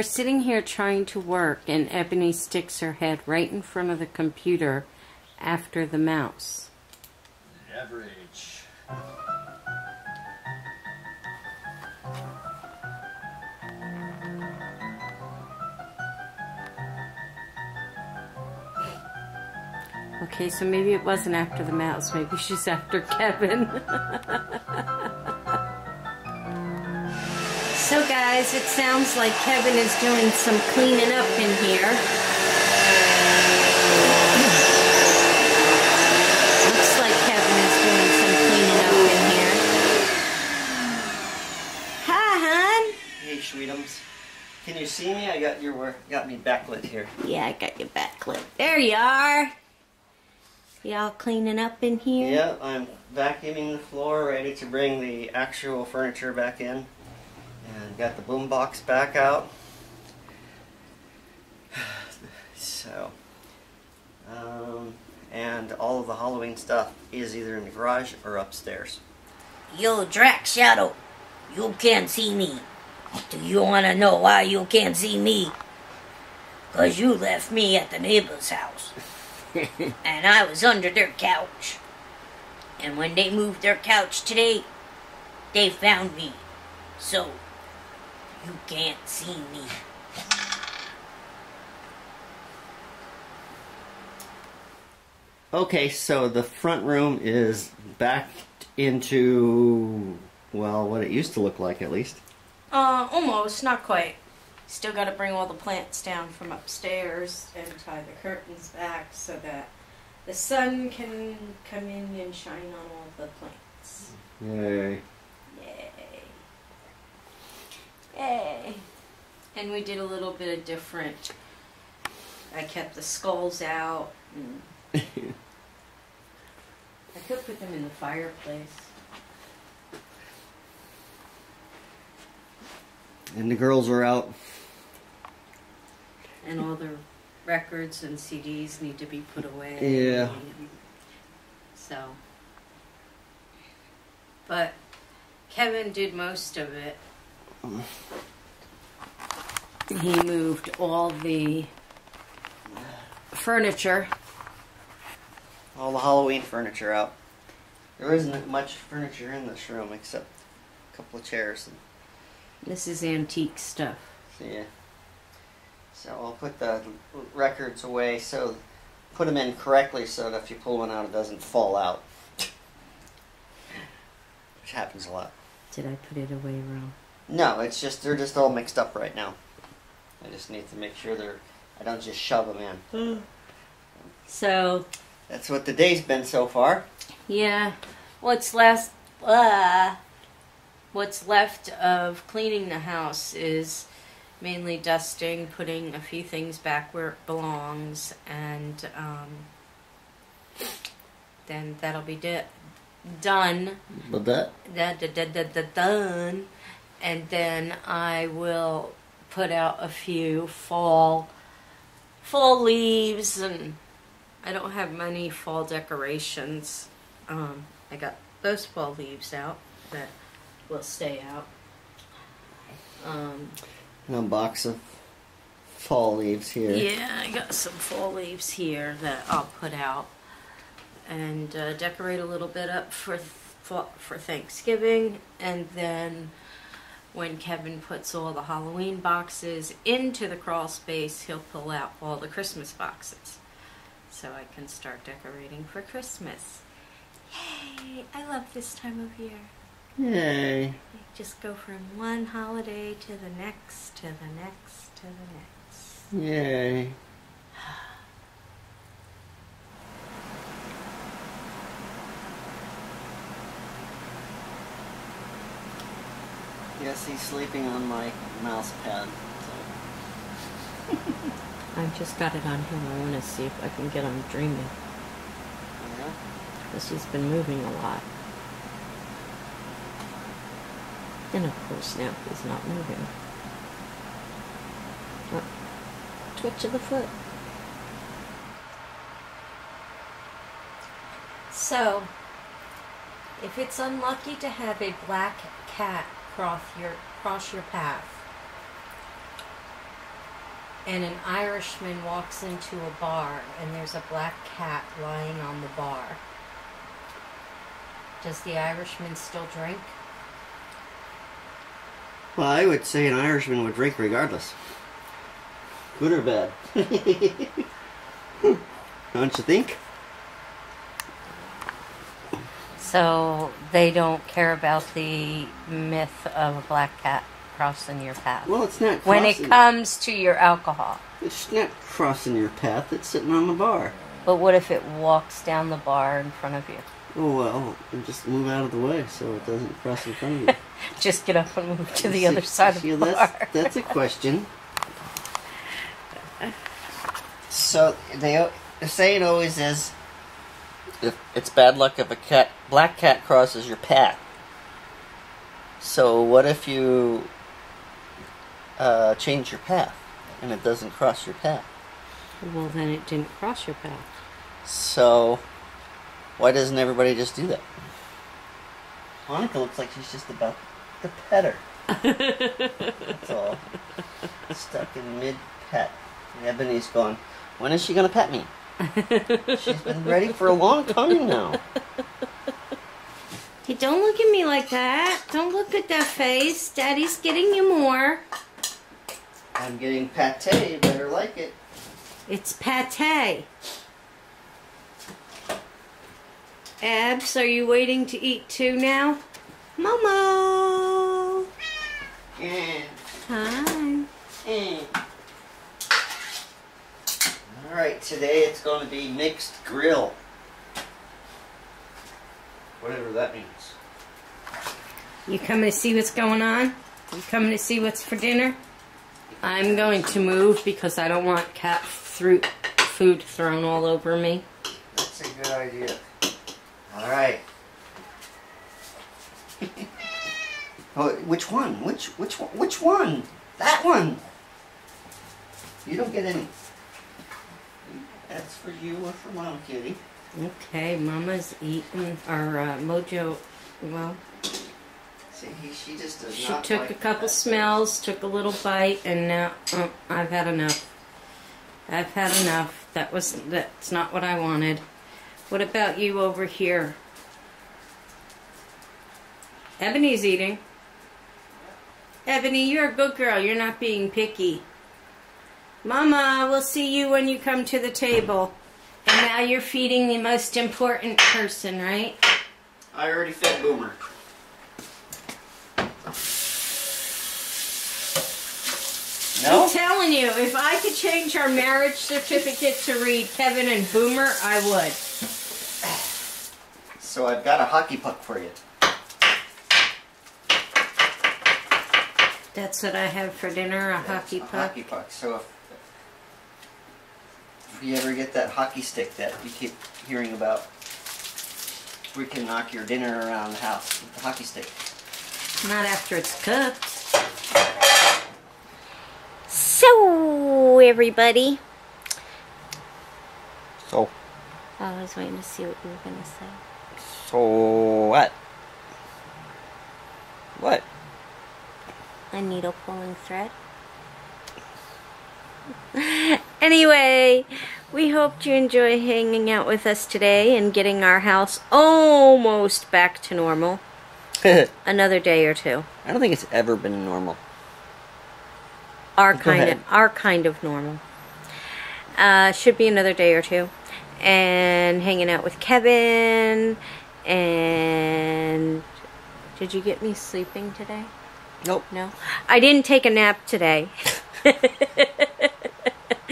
We're sitting here trying to work, and Ebony sticks her head right in front of the computer after the mouse. Average. Okay, so maybe it wasn't after the mouse. Maybe she's after Kevin. So guys, it sounds like Kevin is doing some cleaning up in here. Looks like Kevin is doing some cleaning up in here. Hi, hon. Hey, sweetums. Can you see me? I got your got me backlit here. Yeah, I got your backlit. There you are. Y'all cleaning up in here? Yeah, I'm vacuuming the floor, ready to bring the actual furniture back in. And got the boombox back out. So, and all of the Halloween stuff is either in the garage or upstairs. Yo, Drax Shadow, you can't see me. Do you want to know why you can't see me? Because you left me at the neighbor's house. And I was under their couch. And when they moved their couch today, they found me. So, you can't see me. Okay, so the front room is backed into, well, what it used to look like at least. Almost, not quite. Still got to bring all the plants down from upstairs and tie the curtains back so that the sun can come in and shine on all the plants. Yay. Yay. Yay. And we did a little bit of different. I kept the skulls out. And I could put them in the fireplace. And the girls are out. And all the records and CDs need to be put away. Yeah. So. But Kevin did most of it. He moved all the furniture. All the Halloween furniture out. There isn't much furniture in this room except a couple of chairs. And this is antique stuff. Yeah. So I'll put the records away, so put them in correctly so that if you pull one out it doesn't fall out. Which happens a lot. Did I put it away wrong? No, it's just they're just all mixed up right now. I just need to make sure I don't just shove them in. So that's what the day's been so far. Yeah. What's left of cleaning the house is mainly dusting, putting a few things back where it belongs, and then that'll be done. Done. And then I will put out a few fall leaves, and I don't have many fall decorations. I got those fall leaves out, but will stay out. A box of fall leaves here. Yeah, I got some fall leaves here that I'll put out and decorate a little bit up for Thanksgiving. And then when Kevin puts all the Halloween boxes into the crawl space, he'll pull out all the Christmas boxes so I can start decorating for Christmas. Yay! I love this time of year. Yay. Just go from one holiday to the next, to the next, to the next. Yay. Yes, he's sleeping on my mouse pad. So. I've just got it on him. I want to see if I can get him dreaming. Yeah. Because he's been moving a lot. And of course now he's not moving. Oh, twitch of the foot. So, if it's unlucky to have a black cat cross your path, and an Irishman walks into a bar and there's a black cat lying on the bar. Does the Irishman still drink? Well, I would say an Irishman would drink regardless. Good or bad. Don't you think? So they don't care about the myth of a black cat crossing your path. Well, it's not crossing. When it comes to your alcohol. It's not crossing your path. It's sitting on the bar. But what if it walks down the bar in front of you? Oh, well, and just move out of the way so it doesn't cross in front of you. Just get up and move to the other side of the bar. That's a question. So the saying always is, if it's bad luck if a cat, black cat crosses your path. So what if you change your path and it doesn't cross your path? Well, then it didn't cross your path. So why doesn't everybody just do that? Monica looks like she's just about to pet her. That's all. Stuck in mid-pet. And Ebony's going, when is she going to pet me? She's been ready for a long time now. Hey, don't look at me like that. Don't look at that face. Daddy's getting you more. I'm getting pate. You better like it. It's pate. Ebs, are you waiting to eat too now? Momo! Yeah. Hi. Yeah. Alright, today it's going to be mixed grill. Whatever that means. You coming to see what's going on? You coming to see what's for dinner? I'm going to move because I don't want cat food thrown all over me. That's a good idea. Alright. Oh, which one? Which one? Which one? That one! You don't get any. That's for you or for Mom, Kitty. Okay, Mama's eating, or Mojo, well. See, she just does not like that. She took a couple smells, took a little bite, and now, oh, I've had enough. I've had enough. That's not what I wanted. What about you over here? Ebony's eating. Ebony, you're a good girl. You're not being picky. Mama, we'll see you when you come to the table. And now you're feeding the most important person, right? I already fed Boomer. No? I'm telling you, if I could change our marriage certificate to read Kevin and Boomer, I would. So I've got a hockey puck for you. That's what I have for dinner, a hockey puck. So if you ever get that hockey stick that you keep hearing about, we can knock your dinner around the house with the hockey stick. Not after it's cooked. So, everybody. So. I was waiting to see what you were going to say. So what? What? A needle pulling thread. Anyway, we hoped you enjoy hanging out with us today and getting our house almost back to normal. Another day or two. I don't think it's ever been normal. Our kind of normal. Should be another day or two. And hanging out with Kevin. And did you get me sleeping today? Nope. No. I didn't take a nap today.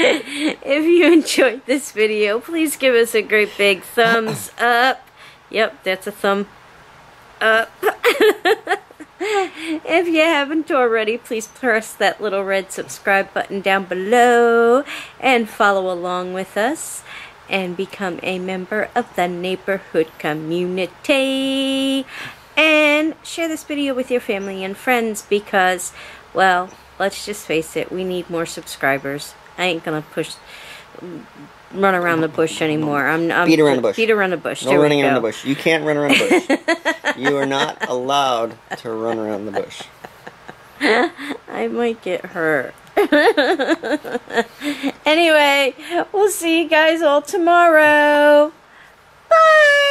If you enjoyed this video, please give us a great big thumbs up. Yep, that's a thumb up. If you haven't already, please press that little red subscribe button down below and follow along with us and become a member of the neighborhood community. And share this video with your family and friends because, well, let's just face it, we need more subscribers. I ain't gonna run around the bush anymore. I'm beat around the bush. Beat around the bush. No running around the bush. You can't run around the bush. You are not allowed to run around the bush. I might get hurt. Anyway, we'll see you guys all tomorrow. Bye!